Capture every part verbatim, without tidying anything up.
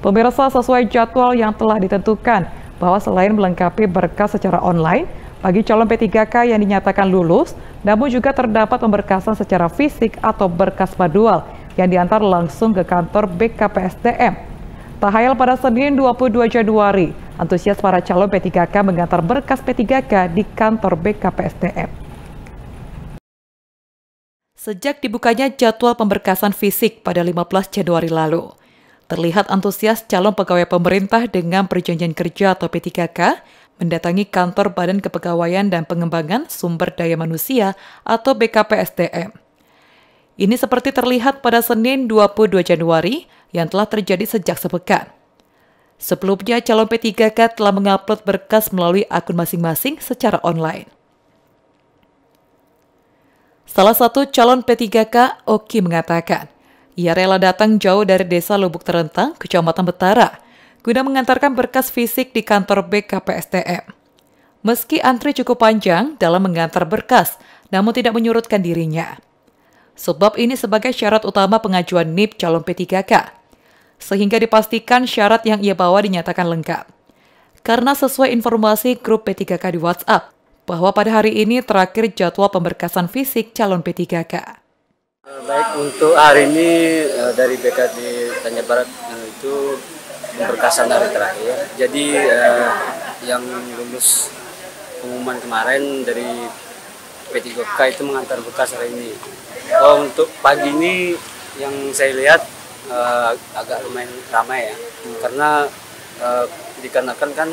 Pemirsa, sesuai jadwal yang telah ditentukan bahwa selain melengkapi berkas secara online, bagi calon P tiga K yang dinyatakan lulus, namun juga terdapat pemberkasan secara fisik atau berkas manual yang diantar langsung ke kantor B K P S D M. Tahayal pada Senin dua puluh dua Januari, antusias para calon P tiga K mengantar berkas P tiga K di kantor B K P S D M. Sejak dibukanya jadwal pemberkasan fisik pada lima belas Januari lalu, terlihat antusias calon pegawai pemerintah dengan perjanjian kerja atau P tiga K mendatangi kantor Badan Kepegawaian dan Pengembangan Sumber Daya Manusia atau B K P S D M. Ini seperti terlihat pada Senin dua puluh dua Januari yang telah terjadi sejak sepekan. Sebelumnya, calon P tiga K telah mengupload berkas melalui akun masing-masing secara online. Salah satu calon P tiga K, Oki, mengatakan ia rela datang jauh dari desa Lubuk Terentang, Kecamatan Betara, guna mengantarkan berkas fisik di kantor B K P S D M. Meski antri cukup panjang dalam mengantar berkas, namun tidak menyurutkan dirinya. Sebab ini sebagai syarat utama pengajuan N I P calon P tiga K, sehingga dipastikan syarat yang ia bawa dinyatakan lengkap. Karena sesuai informasi grup P tiga K di WhatsApp, bahwa pada hari ini terakhir jadwal pemberkasan fisik calon P tiga K. Baik, untuk hari ini dari B K D Tanya Barat itu pemberkasan hari terakhir. Jadi eh, yang lulus pengumuman kemarin dari P T Goka itu mengantar berkas hari ini. Oh, untuk pagi ini yang saya lihat eh, agak lumayan ramai ya, karena eh, dikarenakan kan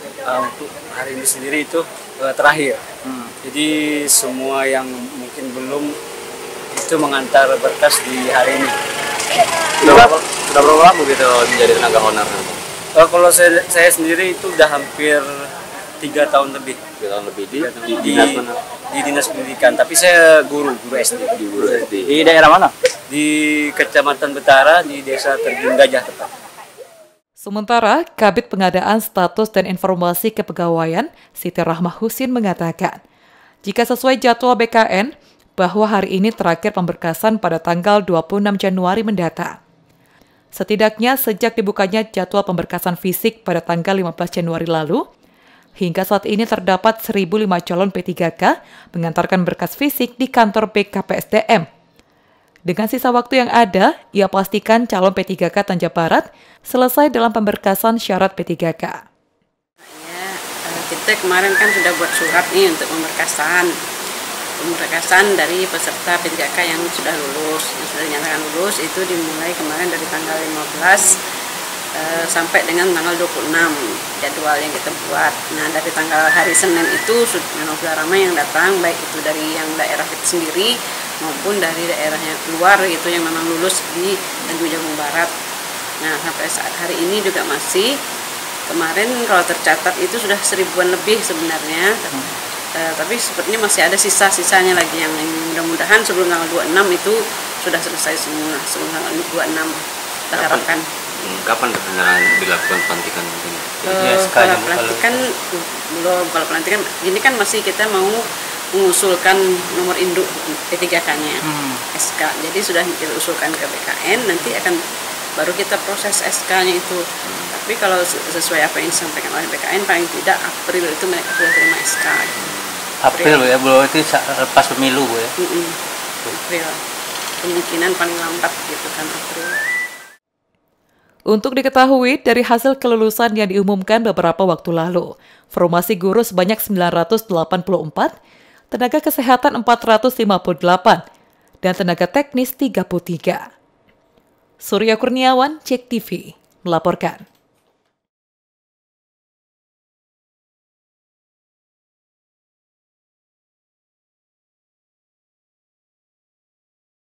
Uh, untuk hari ini sendiri itu uh, terakhir, hmm. Jadi semua yang mungkin belum itu mengantar berkas di hari ini. Sudah berapa lama gitu menjadi tenaga honorer? Uh, kalau saya, saya sendiri itu udah hampir tiga tahun lebih. Tiga tahun lebih di, di, di, di dinas pendidikan. Tapi saya guru, guru S D. Di, guru S D. Di daerah mana? Di Kecamatan Betara, di Desa Terjun Gajah tepat. Sementara, Kabid Pengadaan Status dan Informasi Kepegawaian, Siti Rahmah Husin mengatakan, jika sesuai jadwal B K N, bahwa hari ini terakhir pemberkasan pada tanggal dua puluh enam Januari mendatang. Setidaknya sejak dibukanya jadwal pemberkasan fisik pada tanggal lima belas Januari lalu, hingga saat ini terdapat seribu lima calon P tiga K mengantarkan berkas fisik di kantor B K P S D M. Dengan sisa waktu yang ada, ia pastikan calon P tiga K Tanja Barat selesai dalam pemberkasan syarat P tiga K. Kita kemarin kan sudah buat surat nih untuk pemberkasan. Pemberkasan dari peserta P tiga K yang sudah lulus, yang sudah dinyatakan lulus, itu dimulai kemarin dari tanggal lima belas sampai dengan tanggal dua puluh enam jadwal yang kita buat. Nah, dari tanggal hari Senin itu sudah ramai yang datang, baik itu dari yang daerah itu sendiri, maupun dari daerahnya keluar itu yang memang lulus di Tanggung Barat. Nah, sampai saat hari ini juga masih, kemarin kalau tercatat itu sudah seribuan lebih sebenarnya, hmm. e, tapi sepertinya masih ada sisa-sisanya lagi yang mudah-mudahan sebelum tanggal dua puluh enam itu sudah selesai semua, sebelum tanggal dua puluh enam kita harapkan. Kapan beneran dilakukan pelantikan? E, kalau pelantikan, belum, kalau pelantikan ini kan masih kita mau mengusulkan nomor induk P tiga K-nya, hmm. S K. Jadi sudah kita usulkan ke B K N, nanti akan baru kita proses S K-nya itu. Hmm. Tapi kalau sesuai apa yang disampaikan oleh B K N, paling tidak April itu mereka sudah terima S K. April, April ya, belum itu pas pemilu Bu ya? Mm-mm. April, kemungkinan paling lambat gitu kan April. Untuk diketahui dari hasil kelulusan yang diumumkan beberapa waktu lalu, formasi guru sebanyak sembilan ratus delapan puluh empat, tenaga kesehatan empat ratus lima puluh delapan, dan tenaga teknis tiga puluh tiga. Surya Kurniawan, C E K T V, melaporkan.